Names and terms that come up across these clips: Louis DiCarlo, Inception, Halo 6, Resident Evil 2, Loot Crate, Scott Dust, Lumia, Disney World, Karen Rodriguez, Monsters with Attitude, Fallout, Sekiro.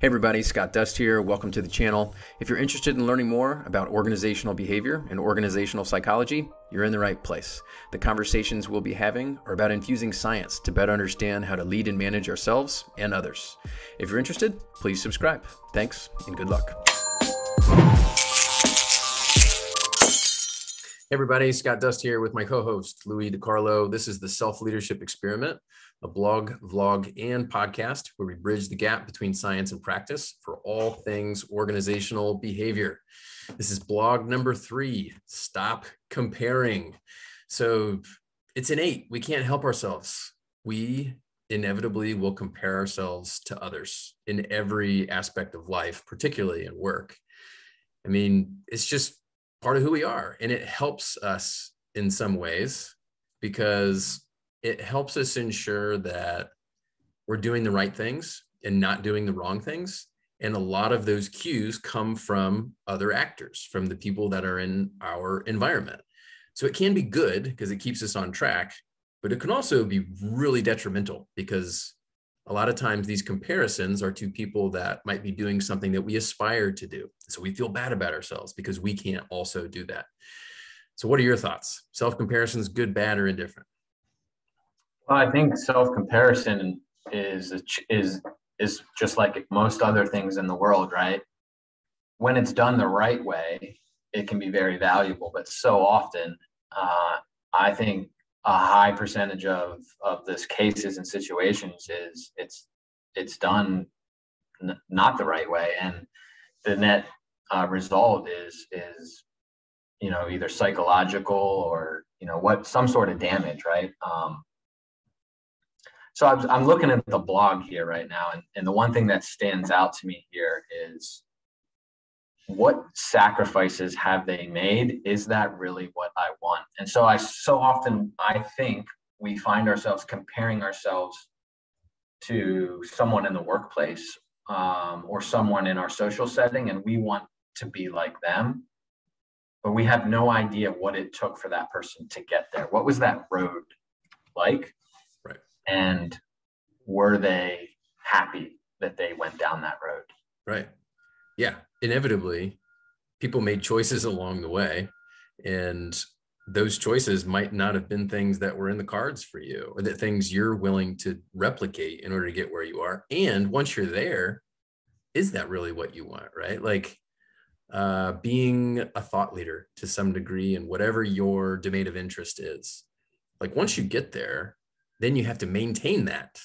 Hey everybody, Scott Dust here. Welcome to the channel. If you're interested in learning more about organizational behavior and organizational psychology, you're in the right place. The conversations we'll be having are about infusing science to better understand how to lead and manage ourselves and others. If you're interested, please subscribe. Thanks and good luck. Hey everybody, Scott Dust here with my co-host, Louis DiCarlo. This is the Self-Leadership Experiment, a blog, vlog, and podcast where we bridge the gap between science and practice for all things organizational behavior. This is blog number 3, Stop Comparing. So it's innate. We can't help ourselves. We inevitably will compare ourselves to others in every aspect of life, particularly in work. I mean, it's just part of who we are. And it helps us in some ways because it helps us ensure that we're doing the right things and not doing the wrong things. And a lot of those cues come from other actors, from the people that are in our environment. So it can be good because it keeps us on track, but it can also be really detrimental because a lot of times these comparisons are to people that might be doing something that we aspire to do. So we feel bad about ourselves because we can't also do that. So what are your thoughts? Self-comparisons, good, bad, or indifferent? Well, I think self-comparison is just like most other things in the world, right? When it's done the right way, it can be very valuable. But so often, I think a high percentage of this cases and situations is it's done not the right way, and the net result is either psychological or some sort of damage, right? So I'm looking at the blog here right now, and the one thing that stands out to me here is, what sacrifices have they made? Is that really what I want? And so so often I think we find ourselves comparing ourselves to someone in the workplace or someone in our social setting, and we want to be like them, but we have no idea what it took for that person to get there. What was that road like? Right. And were they happy that they went down that road? Right. Yeah, inevitably, people made choices along the way, and those choices might not have been things that were in the cards for you, or that things you're willing to replicate in order to get where you are. And once you're there, is that really what you want, right? Like being a thought leader to some degree in whatever your domain of interest is. Like once you get there, then you have to maintain that.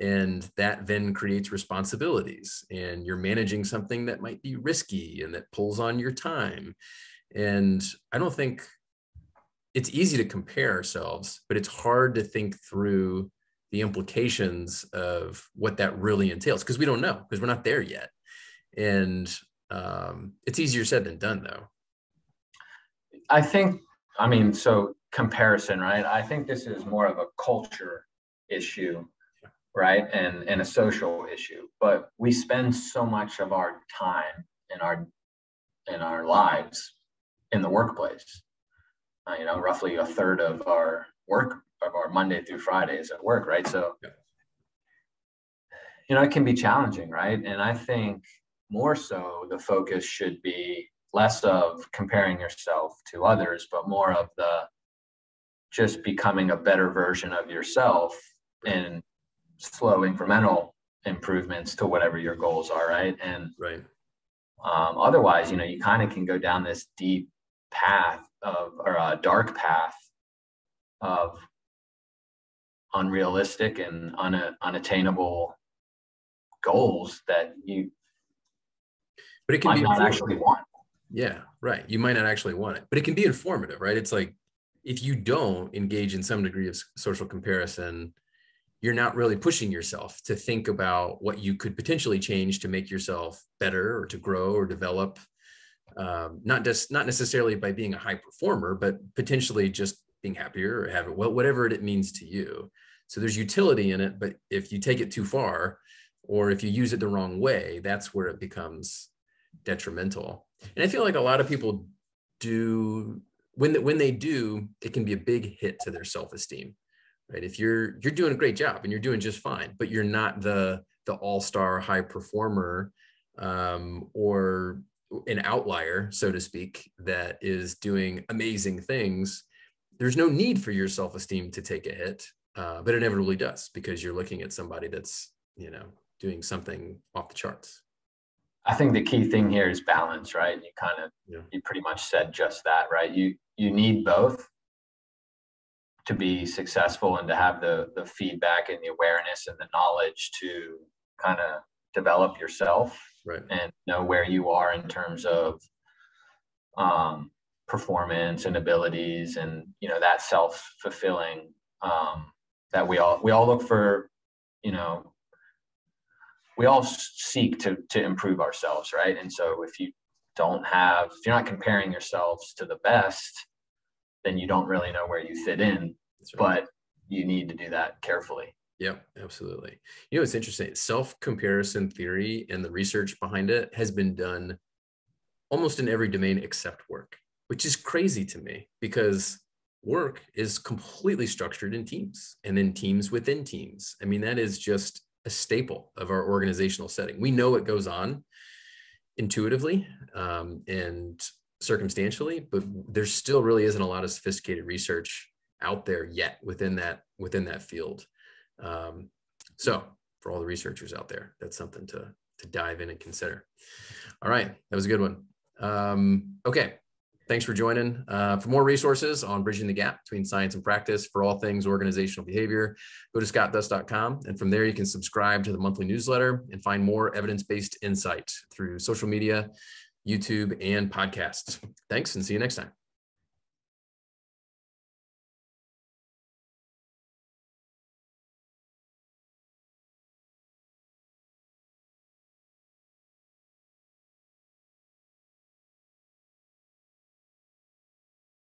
And that then creates responsibilities, and you're managing something that might be risky and that pulls on your time. And I don't think it's easy to compare ourselves, but it's hard to think through the implications of what that really entails, because we don't know, because we're not there yet. And it's easier said than done, though. I think, I mean, so comparison, right? I think this is more of a culture issue, right? And a social issue, but we spend so much of our time in our lives in the workplace. Roughly a third of our work, of our Monday through Friday, is at work, right? So, it can be challenging, right? And I think more so the focus should be less of comparing yourself to others, but more of the just becoming a better version of yourself and slow incremental improvements to whatever your goals are, right? And right. Otherwise, you kind of can go down this deep path dark path of unrealistic and unattainable goals that you might not actually want. Yeah, right. You might not actually want it, but it can be informative, right? It's like, if you don't engage in some degree of social comparison, you're not really pushing yourself to think about what you could potentially change to make yourself better or to grow or develop, not necessarily by being a high performer, but potentially just being happier or having whatever it means to you. So there's utility in it, but if you take it too far or if you use it the wrong way, that's where it becomes detrimental. And I feel like a lot of people do, when they do, it can be a big hit to their self-esteem. Right? If you're doing a great job and you're doing just fine, but you're not the the all-star high performer or an outlier, so to speak, that is doing amazing things, there's no need for your self-esteem to take a hit, but it inevitably does because you're looking at somebody that's, you know, doing something off the charts. I think the key thing here is balance, right? You kind of, you pretty much said just that, right? You need both to be successful and to have the feedback and the awareness and the knowledge to kind of develop yourself, right, and know where you are in terms of performance and abilities, and you know that self-fulfilling that we all look for. You know, we all seek to improve ourselves, right? And so if you're not comparing yourselves to the best, then you don't really know where you fit in. That's right. But you need to do that carefully. Yeah, absolutely. You know, it's interesting. Self-comparison theory and the research behind it has been done almost in every domain except work, which is crazy to me because work is completely structured in teams and then teams within teams. I mean, that is just a staple of our organizational setting. We know what goes on intuitively and circumstantially, but there still really isn't a lot of sophisticated research out there yet within that field. So for all the researchers out there, that's something to dive in and consider. All right. That was a good one. Okay. Thanks for joining. For more resources on bridging the gap between science and practice for all things organizational behavior, go to scottdust.com. And from there, you can subscribe to the monthly newsletter and find more evidence-based insight through social media, YouTube, and podcasts. Thanks, and see you next time.